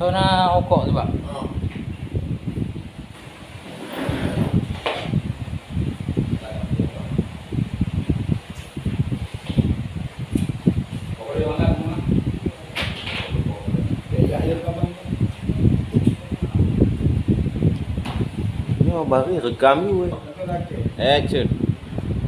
Thôi nó ô cộ rồi bạn. Baru rekam ni. Action. Tempatnya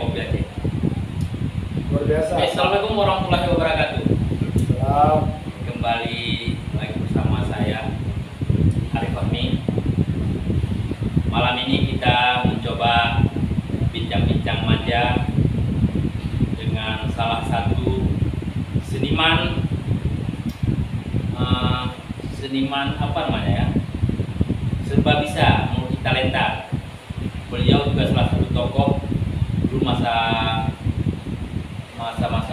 kopi aja. Luar biasa. Assalamualaikum warahmatullahi wabarakatuh. Kembali lagi bersama saya Arif Fahmi. Malam ini kita mencoba bincang-bincang manja dengan salah satu seniman, seniman apa namanya ya, serba bisa, multitalenta. Beliau juga salah satu tokoh dulu masa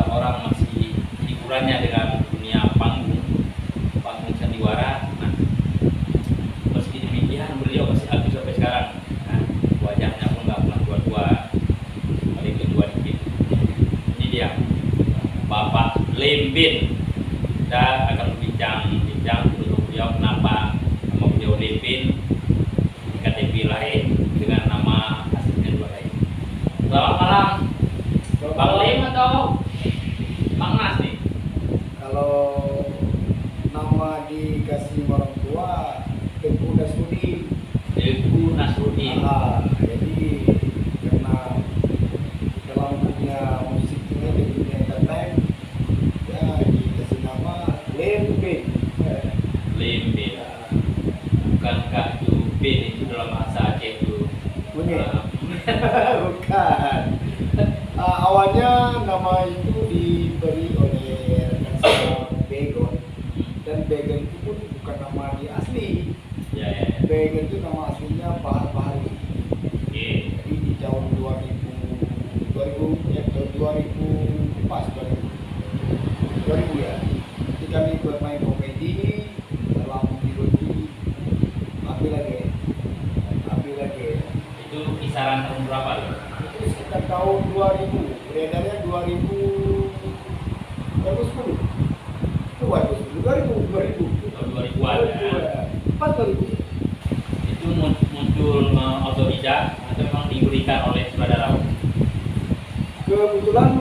orang masih hiburannya dengan panggung sandiwara. Nah, meski demikian beliau masih aktif sampai sekarang. Nah, wajahnya pun nggak pernah tua-tua, paling tua dikit. Ini dia Bapak Lembin. Kita akan bincang-bincang untuk beliau, kenapa nama beliau Lembin, KTP lain dengan nama aslinya dua lain. Selamat malam Bang Lem atau Bang Nas nih? Kalau dikasih orang tua Teguh Nasrudin. Jadi karena dalam dunia musik ini, di dunia entertain ya dikasih nama Lembin. Bukan Kak Jubin, itu dalam bahasa Aceh itu punya. Bukan. Awalnya nama itu diberi oleh rekan Begon. Dan Begon itu pun bukan nama dia asli. Ya. Begon itu nama aslinya Bahar Bahari. Okay. Jadi di tahun 2000 ya. Ketika kami bermain komedi dalam melodi Api lagi. Itu kisaran tahun berapa ya? Itu sekitar tahun 2000. Beredarnya 2010. Itu muncul otodidak atau memang diberikan oleh saudara? Kebetulan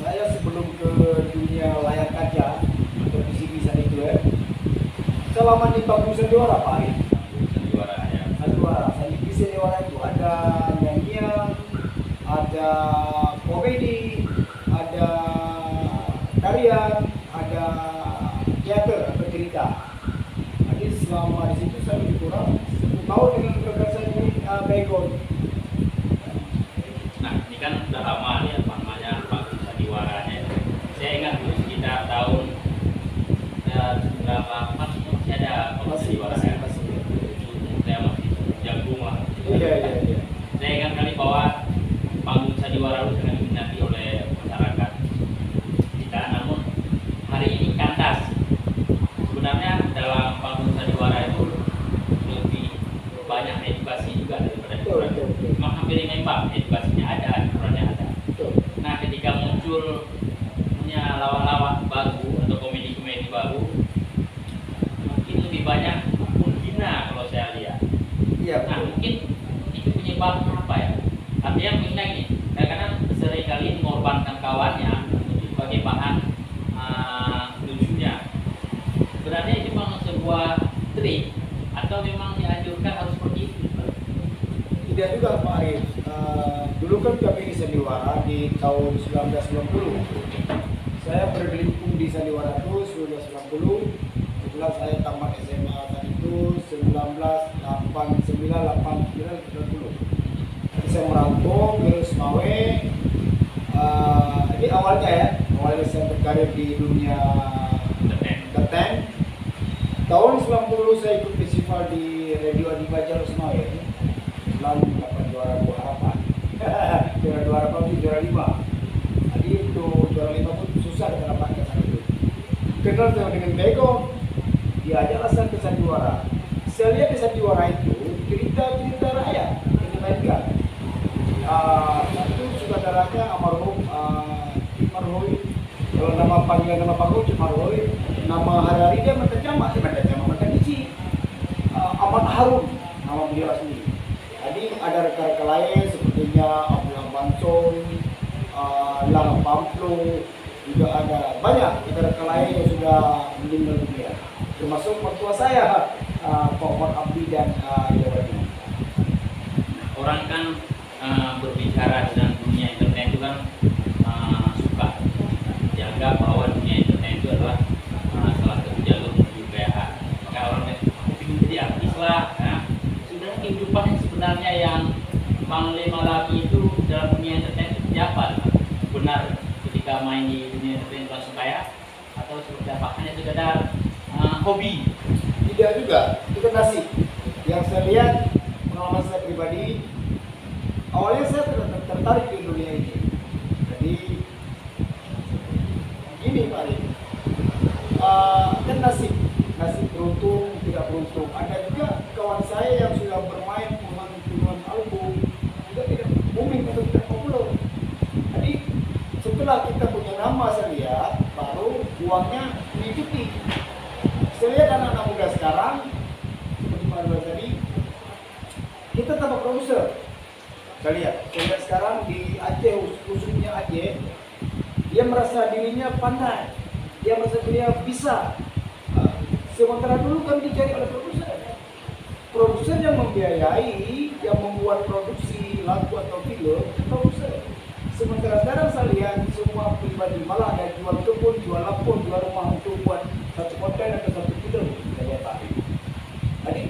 saya sebelum ke dunia layar kaca atau TV saat itu ya, selama di panggung sandiwara Pak Ari. Sandiwara itu ada nyanyian, ada komedi, ada tarian, ada teater atau cerita. Selama di situ saya lebih kurang 1 tahun dengan pergerakan ini Begon. Nah, ini kan sudah lama ya namanya panggung sandiwaranya. Saya ingat dulu sekitar tahun berapa masih ada panggung sandiwaranya. Saya masih jagung lah. Iya. Saya ingat kali bahwa panggung sandiwara itu sangat diminati oleh masyarakat kita. Namun hari ini kandas. Sebenarnya dalam panggung sandiwara itu lebih banyak edukasi juga daripada hiburan. Memang hampir imbang, edukasinya ada, hiburannya ada. Nah, ketika muncul punya lawak-lawak baru atau komedi-komedi baru, mungkin lebih banyak menghina kalau saya lihat. Ya, nah, mungkin itu penyebab apa ya? Artinya menghina ini, karena seringkali mengorbankan kawannya untuk sebagai bahan lucunya. Sebenarnya itu memang sebuah trik atau memang dianjurkan harus seperti itu? Tidak juga Pak Arif. Dulu kan kami di sandiwara di tahun 1990. Saya bergelimtung di sandiwara itu 1990. Setelah saya tamat SMA saat itu 1989. Saya merantau ke Sumawe. Ini awalnya saya berkarir di dunia entertain. Tahun 90 saya ikut festival festival di Radio Adipa Jarosno ya, selalu mendapat juara harapan. Juara harapan itu juara 5. Jadi untuk juara 5 pun susah dapatkan saat itu. Kenal sama dengan Bego, dia ajaklah saya ke sandiwara. Saya lihat di sandiwara itu cerita-cerita rakyat yang dimainkan. Satu saudaranya almarhum Cimarhoi, kalau nama panggilan nama panggung Cimarhoi, nama hari-hari dia Mertajama Mertajiji, Ahmad Harum nama beliau asli. Jadi ada rekan-rekan lain sepertinya Abdullah Bansong, Lang Pamplo, juga ada banyak rekan-rekan lain yang sudah meninggal dunia, termasuk mertua saya Pak Omar Abdi dan Yawadi. Orang kan berbicara dengan dunia internet itu kan suka dianggap bahwa dunia internet itu adalah salah satu jalur menuju kaya. Kalau ingin jadi artis lah, nah, sebenarnya kehidupan yang sebenarnya yang Mang Lema Laki itu dalam dunia internet itu dapat benar ketika main di dunia internet langsung kaya atau sebenarnya hanya sekedar hobi? Tidak juga, itu nasib. Yang saya lihat pengalaman saya pribadi. Awalnya saya tertarik di dunia ini. Jadi gini Pak Rin, kan nasib beruntung, tidak beruntung. Ada juga kawan saya yang sudah bermain puluhan album juga tidak booming atau tidak populer. Jadi setelah kita punya nama saya lihat, baru uangnya diikuti. Saya lihat anak-anak muda sekarang seperti Pak Rin tadi, kita tambah produser. Saya lihat sekarang di Aceh, khususnya Aceh, dia merasa dirinya pandai, dia merasa dirinya bisa. Sementara dulu kan dicari oleh produser yang membiayai, yang membuat produksi lagu atau video, produser. Sementara sekarang saya lihat semua pribadi, malah ada jual kebun, jual lapun, jual rumah untuk buat satu konten atau satu video. Jadi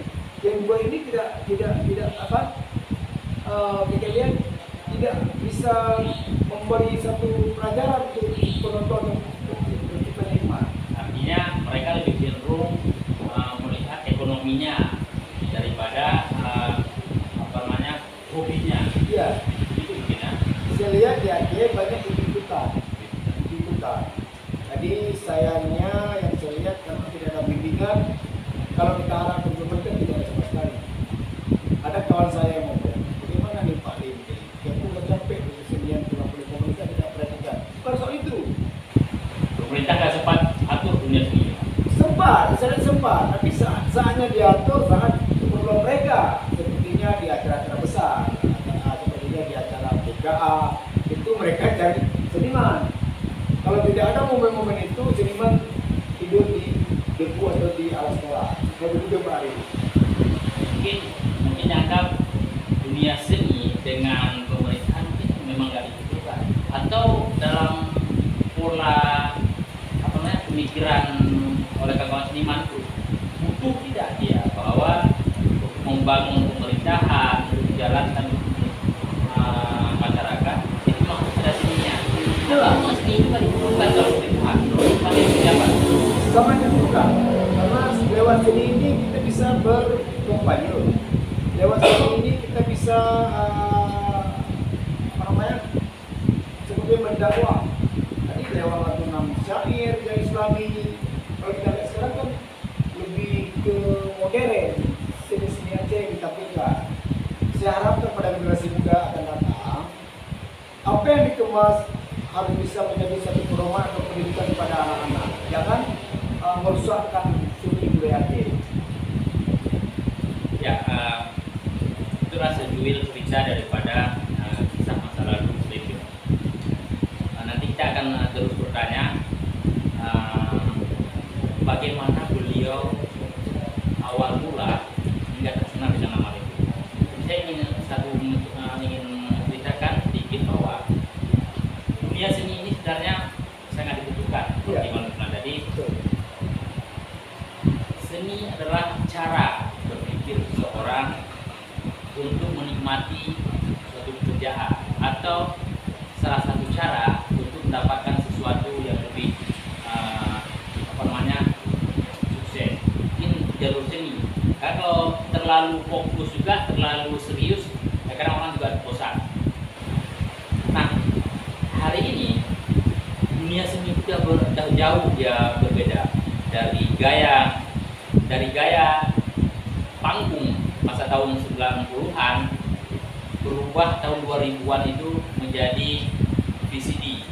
yang dua ini tidak apa? Kalian tidak bisa memberi satu pelajaran untuk penonton untuk penikmat. Artinya mereka lebih cenderung melihat ekonominya daripada hobinya. Iya. Itu mungkin ya. Saya lihat ya dia banyak ikut-ikutan. Jadi sayangnya yang saya lihat karena tidak ada bimbingan, kalau kita arah pemerintah tidak ada sama sekali. Ada kawan saya yang mau. Sempat, tapi saatnya diatur sangat perlu mereka. Sepertinya di acara-acara besar, sepertinya di acara PKA itu mereka cari seniman. Kalau tidak ada momen-momen itu, seniman tidur di debu atau di alas sekolah. Mungkin anggap dunia seni dengan pemerintahan itu memang tidak dibutuhkan. Atau dalam pola pemikiran oleh kawan seniman itu butuh tidak dia bahwa membangun pemerintahan, menjalankan masyarakat itu maksud dari seninya. Kalau maksud ini kan dibutuhkan kalau pemerintahan, kalau pejabat sama dibutuhkan. Karena lewat seni ini kita bisa berkompanye, lewat seni ini kita bisa seperti mendakwah. Tadi lewat lagu syair dari Islami. Kalau kita lihat sekarang kan lebih ke modern, seni-seni Aceh yang ditampilkan. Saya harapkan pada generasi muda akan datang, apa yang dikemas harus bisa menjadi satu pedoman atau pendidikan kepada anak-anak. Jangan merusakkan seni budaya Aceh. Ya, itulah sejuil cerita daripada kisah masa lalu Muslim. Nanti kita akan terus bertanya. Bagaimana beliau awal mula hingga tersenam di dalam hal itu. Saya ingin ceritakan sedikit bahwa dunia seni ini sebenarnya sangat dibutuhkan. Bagaimana tadi? Seni adalah cara berpikir seseorang untuk menikmati suatu pekerjaan atau salah satu cara untuk mendapatkan sesuatu yang lebih jalur seni. Kalau terlalu fokus juga, terlalu serius, ya karena orang juga bosan. Nah, hari ini dunia seni sudah jauh ya berbeda dari gaya panggung masa tahun 90-an berubah tahun 2000-an itu menjadi VCD.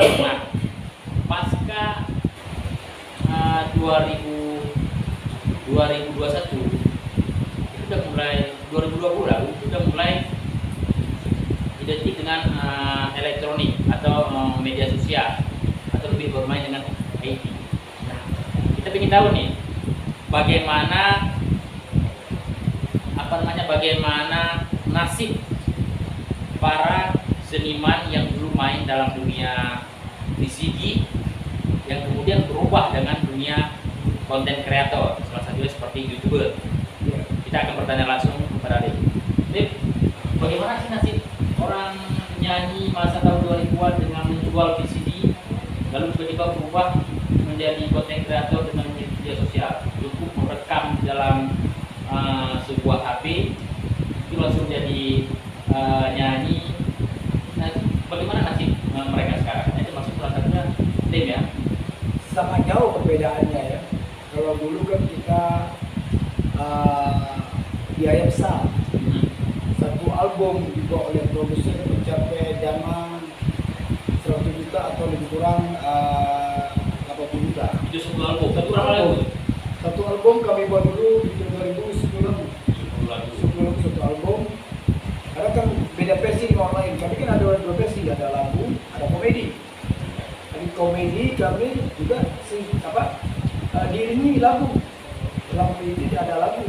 Nah, pasca 2021 itu sudah mulai 2020 lalu sudah mulai identik dengan elektronik atau media sosial atau lebih bermain dengan IT. Nah, kita ingin tahu nih bagaimana nasib para seniman yang dulu main dalam dunia VCD yang kemudian berubah dengan dunia konten kreator, salah satunya seperti YouTuber. Kita akan bertanya langsung kepada Dave, bagaimana sih nasib orang nyanyi masa tahun 2000-an dengan menjual VCD lalu tiba-tiba berubah menjadi konten kreator dengan media sosial, cukup merekam dalam sebuah HP itu langsung jadi nyanyi. Nah, bagaimana nasib mereka sekarang? Itu maksud salah satunya Dave ya. Sama jauh perbedaannya ya. Kalau dulu kan kita biaya besar, satu album dibuat oleh produser mencapai dana 100 juta atau lebih kurang 80 juta. Itu satu album. Satu album kami buat dulu di 2010. Sebelum satu album, karena kan beda versi dengan orang lain. Kami kan ada dua versi, ada lagu, ada komedi. Di komedi kami juga diiringi lagu, dalam komedi ada lagu.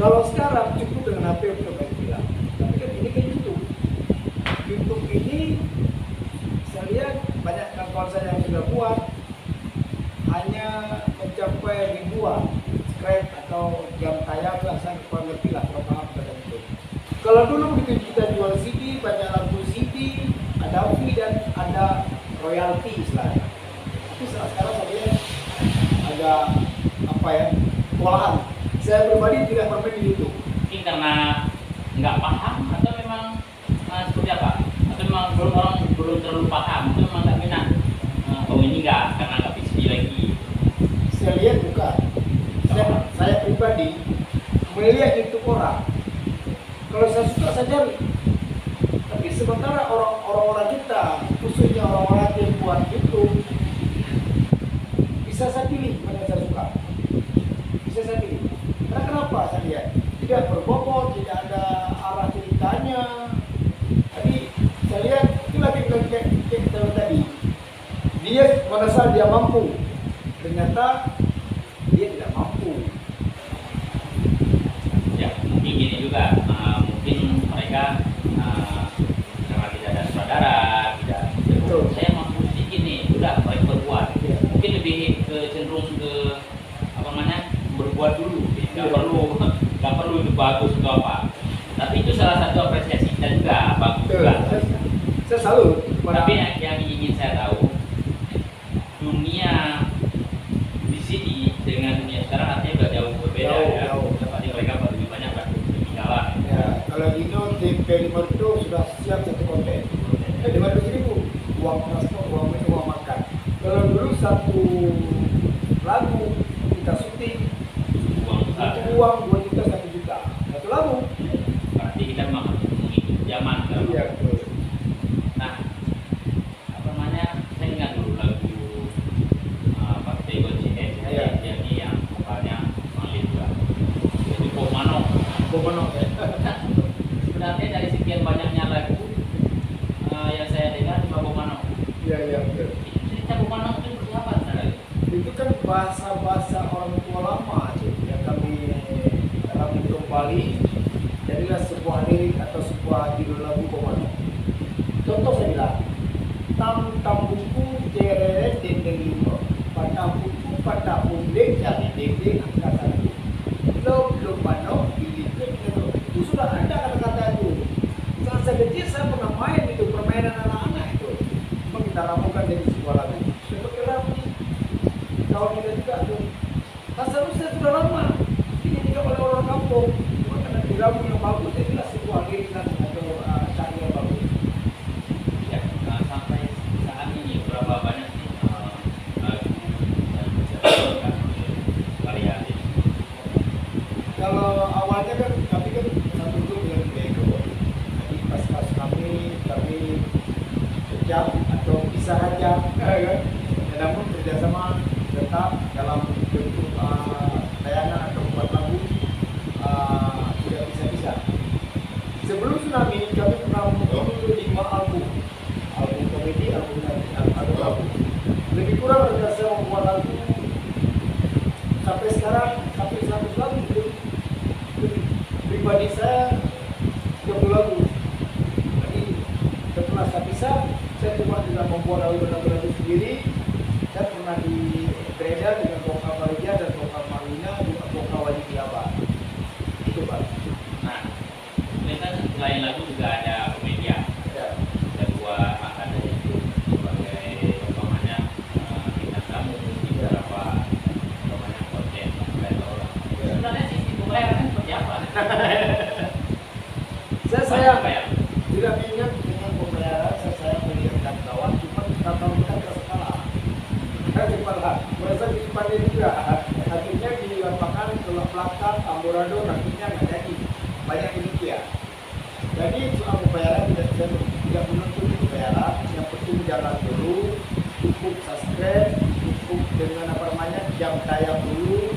Kalau sekarang cukup dengan HP untuk main film, tapi kan ini kan YouTube ini saya lihat banyak kawan saya yang sudah buat hanya mencapai ribuan script atau jam tayang lah, saya kurang lebih lah, kurang paham tentang itu. Kalau dulu begitu kita jual CD, banyak lagu CD, ada fee dan ada royalti istilahnya. Tapi sekarang sebenarnya ada kewalahan. Saya pribadi tidak bermain di YouTube. Ini karena nggak paham atau memang seperti apa? Atau memang belum terlalu paham? Atau memang nggak minat? Oh ini nggak, karena nggak bisa lagi. Saya lihat bukan. Saya pribadi melihat YouTube orang. Kalau saya suka saya cari. Tapi sementara orang-orang kita, khususnya orang-orang yang buat YouTube, bisa saya pilih mana saya suka. Bisa saya pilih. Karena kenapa saya lihat? Tidak berbobot, tidak ada arah ceritanya. Tapi saya lihat itu lagi kita tadi. Dia pada saat dia mampu, ternyata dia tidak mampu. Ya mungkin gini juga, mungkin mereka. Saya mampu sedikit nih, udah baik berbuat. Mungkin lebih cenderung ke berbuat dulu, nggak perlu itu bagus atau apa. Tapi itu salah satu apresiasi dan juga bagus juga. Saya salut. Tapi yang ingin saya tahu, dunia di sini dengan dunia sekarang artinya udah jauh berbeda ya. Tapi mereka baru lebih banyak kan ketinggalan. Kalau Dino TV itu sudah siap satu konten. 500.000. Uang transport, uang makan. Kalau dulu satu lagu kita syuting uang 2 juta 1 juta satu lagu. Berarti kita memang harus mengikuti zaman. Iya betul. Nah, saya ingat dulu lagu Partai BCS jadi yang vokalnya Malaysia. Itu Bomano. Sebenarnya dari sekian banyaknya lagu yang saya dengar cuma Bomano. Iya betul. Cerita Bomano itu seperti apa? Itu kan bahasa-bahasa orang tua lama aja yang kami kalau diminum bagus, saya bilang itu algirikan atau cari yang bagus. Ya, sampai saat ini berapa banyak sih variasi? Kalau awalnya kan kami kan satu itu dengan bego. Jadi pas-pas kami sejam atau bisa aja, kan? Namun kerjasama tetap dalam bentuk layanan atau buat lagu tidak bisa-bisa. Sebelum tsunami kami pernah membuat 5 album, album komedi, album lagu. Lebih kurang kerjasama membuat lagu sampai sekarang sampai 100 lagu. Pribadi saya 30 lagu. Jadi setelah saya bisa, saya cuma tidak membuat lagu-lagu sendiri. Saya pernah di beredar dengan Bokal Marija dan Bokal Marina juga Bokal Wajibiyaba. Itu Pak. Nah, ternyata selain lagu juga ada media. Ya. Ada dua ada itu sebagai pemana kita tamu di beberapa pemana konten beberapa orang. Sebenarnya sisi pembayarannya seperti apa? Saya tidak ingat dengan pembayaran. Saya melihat kawan cuma kata-kata kesekolah. Merasa disimpannya juga, akhirnya dilampakan kelak belakang, tamborado, nantinya nggak jadi. Banyak demikian. Jadi soal pembayaran tidak menuntut pembayaran, yang penting jalan dulu, cukup subscribe, cukup dengan apa namanya jam tayang dulu.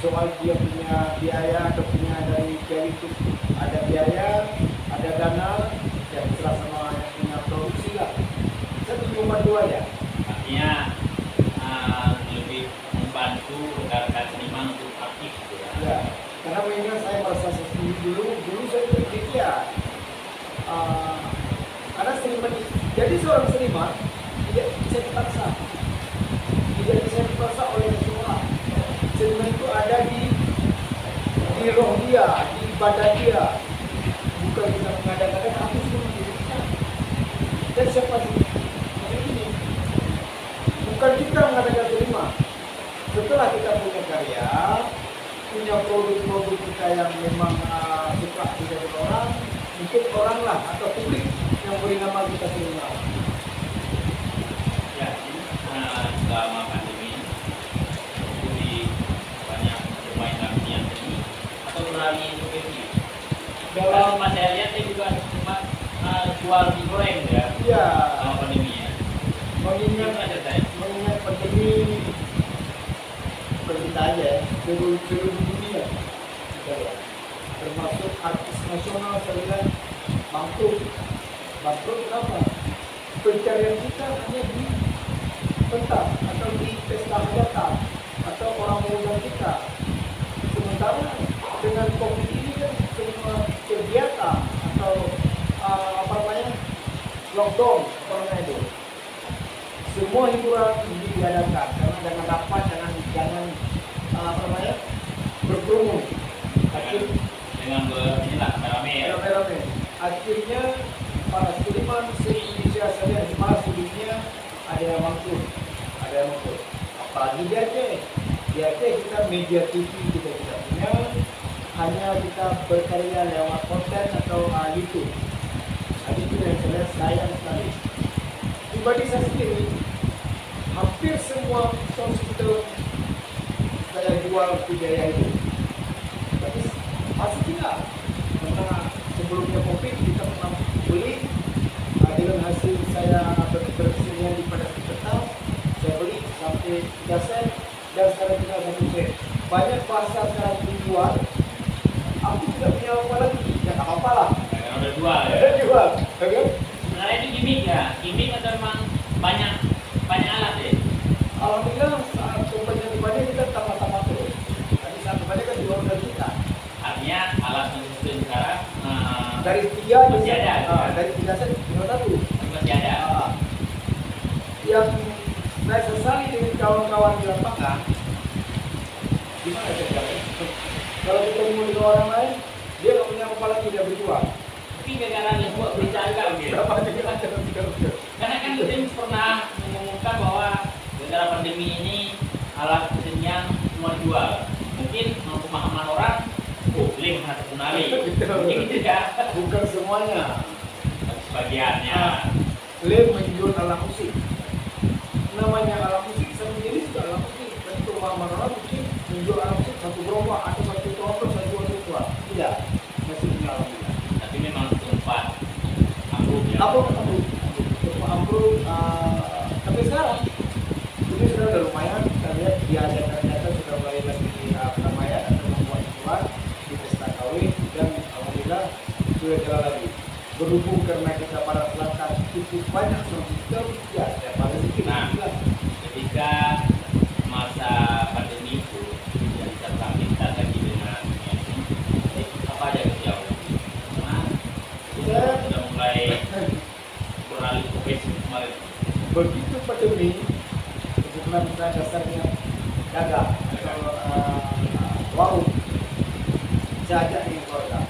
Soal dia punya biaya atau punya dari itu ada biaya, ada dana, yang jelas sama yang punya produksi lah. Saya cuma dua ya. Artinya lebih membantu rekan-rekan seniman untuk aktif gitu ya. Ya, karena mengingat saya merasa sendiri dulu saya berpikir ya karena seniman, jadi seorang seniman tidak bisa dipaksa oleh semua. Seniman itu ada di roh dia, di badan dia, bukan kita mengadakan aku semua dirinya dan siapa sih? Bukan kita mengadakan terima. Setelah kita punya karya, punya produk-produk kita yang memang suka dicari orang, mungkin orang lah atau publik yang beri nama kita terima. Ya, selama pandemi, lebih banyak permainan yang ini atau berani kompetisi. Dalam materialnya saya juga cuma jual di goreng ya. Iya. Selama pandemi ya. Mengingat pandemi, bukan kita aja ya, seluruh dunia termasuk artis nasional, saya bilang bangkrut kenapa? Pencarian kita hanya di pentas atau di pesta hajatan atau orang mengundang kita. Sementara dengan COVID ini kan semua kegiatan atau lockdown corona itu semua hiburan diadakan, karena jangan rapat, jangan berkerumun. Akhirnya akhirnya para seniman se-Indonesia saja semarah dunia ada yang mampu, apalagi di Aceh kita media TV kita tidak punya, hanya kita berkarya lewat konten atau YouTube. Jadi itu yang sayang sekali. Pribadi saya sendiri hampir semua konsultan saya jual budaya itu. Tapi masih tidak. Karena sebelumnya COVID kita pernah beli dengan hasil saya berkesenian di pada sekitar saya beli sampai 3 sen dan sekarang tinggal 1 sen. Banyak bahasa sekarang dijual. Aku tidak punya apa lagi. Ya tak apa lah. Ada jual. Oke. Sebenarnya itu gimmick atau memang banyak alat ya? Alhamdulillah saat kompetisi dibanding kita tambah-tambah terus. Tadi saat dibanding kan 2 juta. Artinya alat konsisten sekarang dari 3 masih ada. Dari 3 set tinggal 1. Masih ada. Yang saya sesali dengan kawan-kawan di lapangan, gimana caranya? Kalau kita mau dengan orang lain, dia nggak punya kepala tidak berjuang. Tapi negara-negara buat bercakap gitu. Karena kan Tim pernah mengumumkan bahwa negara pandemi ini alat kesenian semua dijual. Mungkin pemahaman orang, penting harus menari. Gitu ya. Bukan semuanya. Sebagiannya. Lem menjual alat musik. Namanya alat musik, saya sendiri juga alat musik. Tentu orang-orang mungkin menjual alat musik satu gerobak atau satu trompet, satu tua. Tidak, masih punya alat musik. Tapi memang tempat ambruk ya. Apa ambruk? Tempat ambruk. Tapi sekarang, ini sudah ada lumayan. Kita lihat dia ada ternyata sudah mulai lagi ramai ada kemampuan keluar di pesta kawin dan alhamdulillah sudah jalan lagi. Berhubung karena kita para pelanggan cukup banyak sosial ya saya pada sedikit. Nah, ketika masa pandemi itu tidak bisa kita lagi dengan apa aja kejauh. Nah, sudah mulai beralih profesi kemarin. Begitu pandemi, kebetulan kita dasarnya dagang atau warung, jajak di keluarga,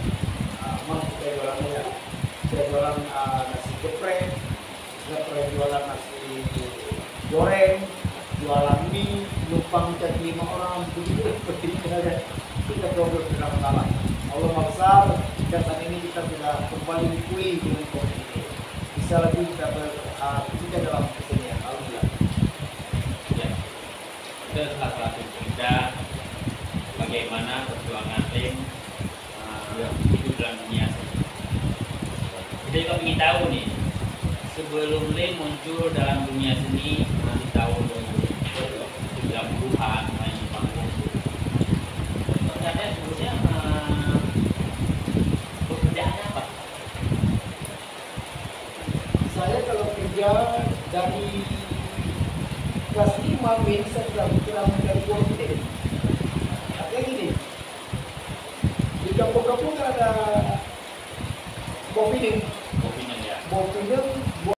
membuka jualan banyak. Saya jualan nasi geprek, saya pernah jualan nasi goreng, jualan mie, numpang jadi 5 orang, begitu seperti ini ada. Kita problem tidak masalah. Allah Maha Besar, dan saat ini kita sudah kembali pulih dengan COVID ini. Bisa lagi kita berbicara dalam kesenian. Alhamdulillah. Ya, kita telah berlatih cerita bagaimana perjuangan tim itu dalam dunia. Saya juga ingin tahu nih, sebelum Lem muncul dalam dunia seni di tahun 1930-an main panggung, ternyata sebelumnya pekerjaannya apa? Saya kalau kerja dari kelas 5 min setelah kurang dari 2 menit. Artinya gini, di kampung-kampung ada Bopineng. Bopineng ya. Bopineng.